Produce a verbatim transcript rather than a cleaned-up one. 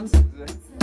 三尺之类。